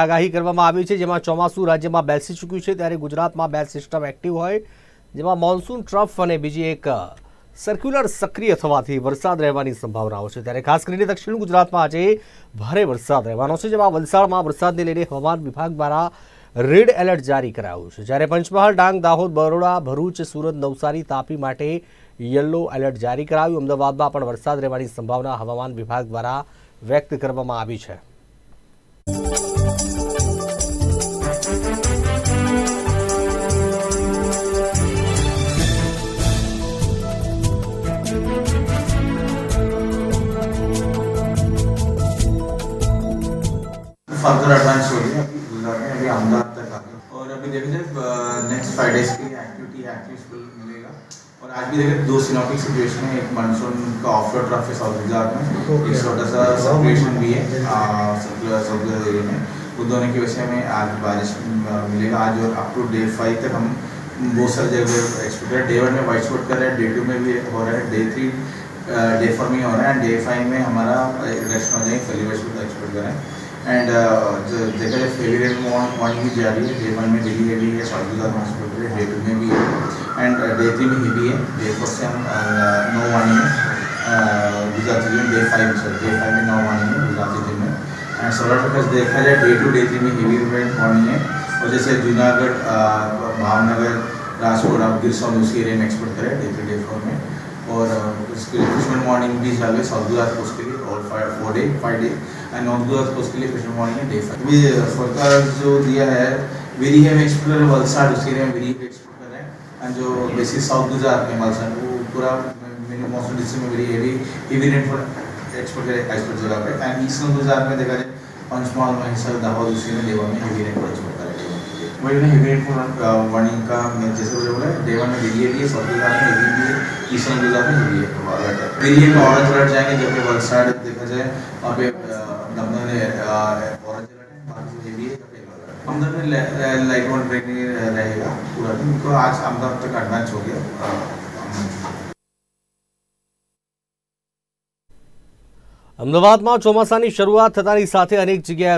આગાહી કરવામાં આવી છે જેમાં ચોમાસુ રાજ્યમાં બેસી ચૂક્યું છે ત્યારે ગુજરાતમાં બે સિસ્ટમ એક્ટિવ હોય જેમાં મોન્સૂન ટ્રફ અને બીજી એક સર્ક્યુલર સક્રિય થવાથી વરસાદ રહેવાની સંભાવનાઓ છે ત્યારે ખાસ કરીને દક્ષિણ ગુજરાતમાં આજે ભારે વરસાદ રહેવાનો છે જેમાં વલસાડમાં વરસાદને લઈને હવામાન વિભાગ દ્વારા રેડ એલર્ટ જારી કરાયું છે જ્યારે પંચમહાલ ડાંગ દાહોદ બરોડા ભરૂચ સુરત નવસારી તાપી માટે યલો એલર્ટ જારી કરાયું અમદાવાદમાં પણ વરસાદ રહેવાની સંભાવના હવામાન વિભાગ દ્વારા વ્યક્ત કરવામાં આવી છે। फर्दर एडवांस हो गया अभी गुजरात में, अभी अहमदाबाद तक आ गया और अभी देखें जब नेक्स्ट फ्राइडे डेज की एक्टिविटी एक्टिव मिलेगा और आज भी देखें दो सिनॉप्टिक सिचुएशन है, एक मानसून का ऑफशोर ट्रफ है साउथ गुजरात में, एक छोटा सा सर्कुलेशन भी है सर्कुलर एरिया में, वो दोनों की वजह से हमें आज बारिश मिलेगा आज और अप टू डे 5 तक हम बहुत सारी जगह एक्सपेक्टेड डे 1 में वाइट स्पॉट कर रहे हैं, डे 2 में भी हो रहा है, डे 3 डे 4 में हो रहा है, डे 5 में हमारा इलेक्शन हो जाएगी फैली वाइट स्पॉट एक्सपेक्ट कर रहे हैं एंड देखा जाए फेली रेट मॉर्निंग भी जा रही है, डे 1 में डेली हेवी है साउथ गुजरात हॉस्पिटल है, डे 2 में भी है एंड डे 3 में हेवी है, डे 4 से हम 9 वार्निंग है गुजरात में, डे 5 में 9 वार्निंग है गुजरात में एंड सौराष्ट्र देखा जाए डे 2 डे 3 में हेवी रेट वार्निंग है और जैसे जूनागढ़ भावनगर राजकोट आप गिर साउंड उसके एरिया में एक्सपोर्ट करें डे 3 डे 4 में और उसके फिशमैन मॉर्निंग भी चालू है साउथ गुजरात कोस्ट के लिए और 4 day 5 day and north Gujarat coast के लिए फिशमैन मॉर्निंग है डे 5 अभी फोरकास्ट जो दिया है वेरी हैवी एक्सपोर्ट वलसाड उसके लिए वेरी हैवी एक्सपोर्ट कर रहे हैं एंड जो बेसिक साउथ गुजरात में वलसाड वो पूरा मौसम डिस्ट्रिक्ट में वेरी हैवी रेनफॉल एक्सपोर्ट करें एक्सपोर्ट जगह पर एंड ईस्टर्न गुजरात में देखा जाए पंचमहाल महेसर दाहोद उसके लिए देवा में हैवी रेनफॉल एक्सपोर्ट करें वही ना हेवी रेनफॉल वार्निंग का जैसे मुझे बोला है डे 1 में हेवी है साउथ गुजरात में हेवी है ईस्टर्न गुजरात में हेवी है अलर्ट है वेरिएट में ऑरेंज अलर्ट जाएंगे जबकि वलसाड देखा जाए और पे दमदम में ऑरेंज अलर्ट है बाकी हेवी है जबकि अहमदाबाद में लाइट ऑन ट्रेनिंग रहेगा पूरा दिन तो आज अहमदाबाद तक एडवांस हो गया। अमदावाद में ચોમાસાની શરૂઆત થતાની સાથે अनेक जगह